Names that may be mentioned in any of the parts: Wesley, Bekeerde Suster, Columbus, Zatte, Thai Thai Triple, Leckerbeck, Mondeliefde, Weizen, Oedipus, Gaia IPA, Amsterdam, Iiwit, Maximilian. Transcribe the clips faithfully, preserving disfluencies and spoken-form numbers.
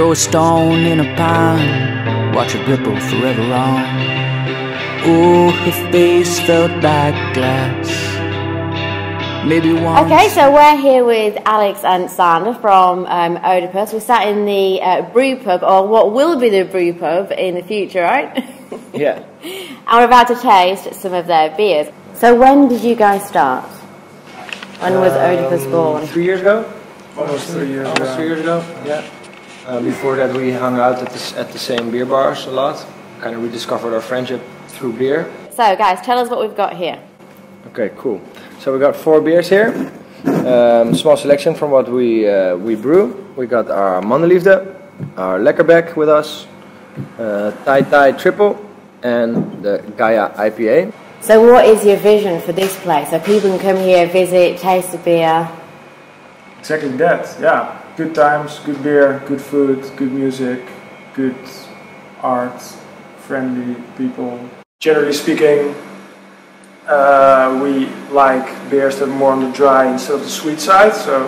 Throw a stone in a pond, watch it ripple forever on. Ooh, her face felt like glass. Maybe once. Okay, so we're here with Alex and Sandra from um, Oedipus. We're sat in the uh, brew pub, or what will be the brew pub in the future, right? Yeah. And we're about to taste some of their beers. So when did you guys start? When was um, Oedipus born? Three years ago. Almost three years Almost ago. three years ago, yeah. Uh, before that we hung out at the, at the same beer bars a lot. Kind of rediscovered our friendship through beer. So guys, tell us what we've got here. Okay, cool. So we got four beers here. Um, small selection from what we, uh, we brew. We got our Mondeliefde, our Leckerbeck with us, uh, Thai Thai Triple, and the Gaia I P A. So what is your vision for this place? So people can come here, visit, taste the beer. Exactly that, yeah. Good times, good beer, good food, good music, good art, friendly people. Generally speaking, uh, we like beers that are more on the dry instead of the sweet side, so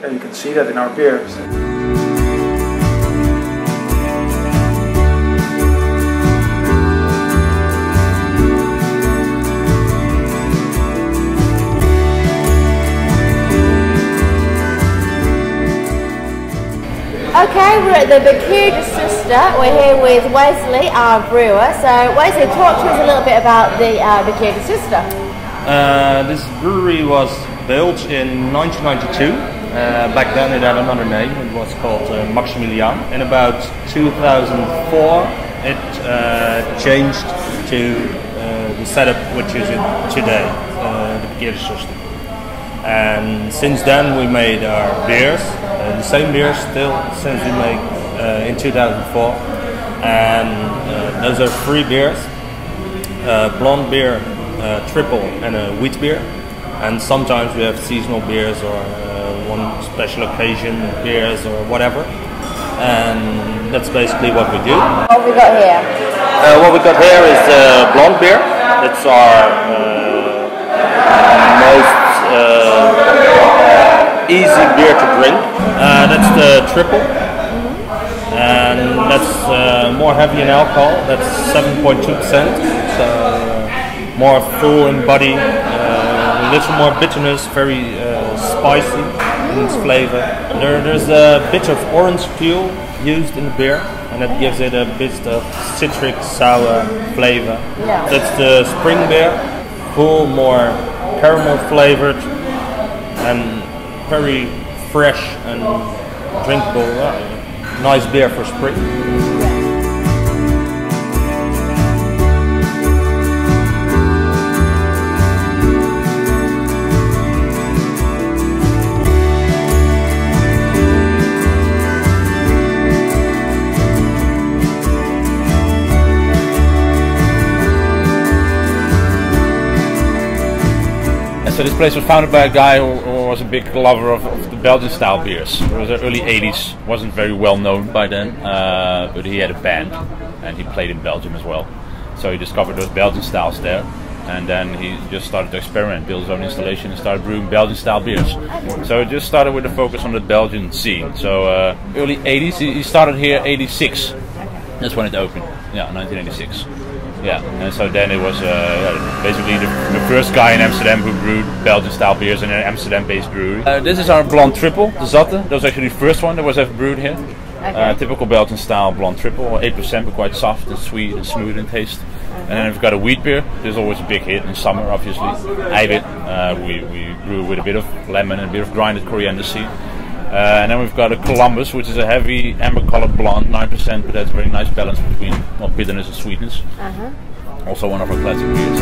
yeah, you can see that in our beers. Okay, we're at the Bekeerde Suster. We're here with Wesley, our brewer. So Wesley, talk to us a little bit about the uh, Bekeerde Suster. Uh, this brewery was built in nineteen ninety-two. Uh, back then it had another name. It was called uh, Maximilian. In about two thousand four it uh, changed to uh, the setup which is it today, uh, the Bekeerde Suster. And since then we made our beers, uh, the same beers still since we made uh, in two thousand four, and uh, those are three beers, uh, blonde beer, uh, triple and a wheat beer, and sometimes we have seasonal beers or uh, one special occasion beers or whatever, and that's basically what we do. What we got here? Uh, what we got here is uh, blonde beer. That's our uh, most Uh, easy beer to drink. Uh, that's the triple, and that's uh, more heavy in alcohol. That's seven point two percent, so more full in body, uh, a little more bitterness, very uh, spicy in its flavor. There, there's a bit of orange peel used in the beer, and that gives it a bit of citric sour flavor. Yeah. That's the spring beer, full more caramel flavored and very fresh and drinkable. Uh, nice beer for spring. So this place was founded by a guy who, who was a big lover of, of the Belgian style beers. It was the early eighties, wasn't very well known by then, uh, but he had a band and he played in Belgium as well. So he discovered those Belgian styles there, and then he just started to experiment, build his own installation and started brewing Belgian style beers. So it just started with a focus on the Belgian scene. So uh, early eighties, he started here eighty-six, that's when it opened, yeah, nineteen eighty-six. Yeah, and so then it was uh, basically the, the first guy in Amsterdam who brewed Belgian style beers in an Amsterdam based brewery. Uh, this is our blonde triple, the Zatte. That was actually the first one that was ever brewed here. Okay. Uh, typical Belgian style blonde triple, eight percent, but quite soft and sweet and smooth in taste. And then we've got a wheat beer. There's always a big hit in summer, obviously. Iiwit, uh, we, we brew with a bit of lemon and a bit of grinded coriander seed. Uh, and then we've got a Columbus, which is a heavy amber colored blonde, nine percent, but that's a very nice balance between well, bitterness and sweetness. Uh-huh. Also one of our classic beers.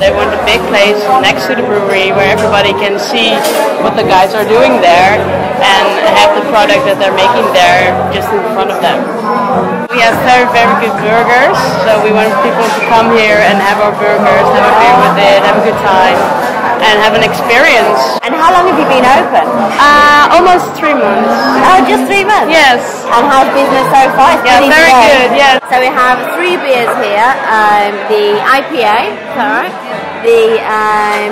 They want a big place next to the brewery where everybody can see what the guys are doing there and have the product that they're making there just in front of them. We have very, very good burgers, so we want people to come here and have our burgers, have a beer with it, have a good time. and have an experience. And how long have you been open? Uh, almost three months. Oh, just three months? Yes. And how's business so far? It's yeah, very today. good, yes. So we have three beers here, um, the I P A, is that right? The um,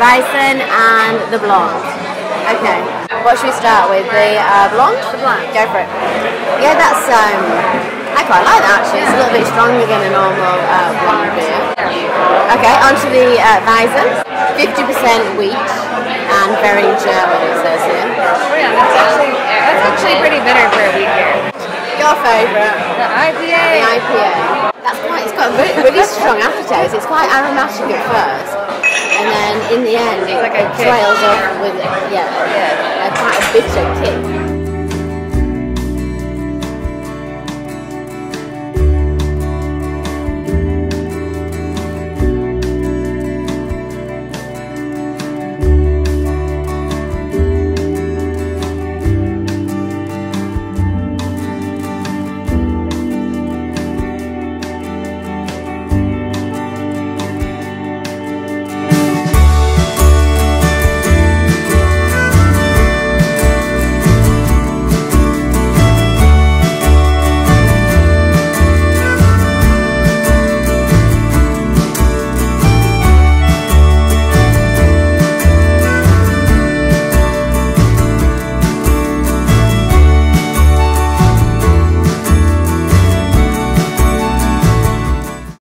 Weizen and the Blonde. Okay. What should we start with? The uh, Blonde? The Blonde. Go for it. Yeah, that's... Um, I quite like that actually, it's a little bit stronger than a normal uh, blonde beer. Okay, onto the uh, Weizen. fifty percent wheat and very German it says here. Yeah, that's actually, that's actually pretty bitter for a wheat beer. Your favourite? The I P A. The I P A. That's quite, it's got a really, really strong aftertaste, it's quite aromatic at first. And then in the end it like trails off with, yeah, yeah, quite a bitter kick.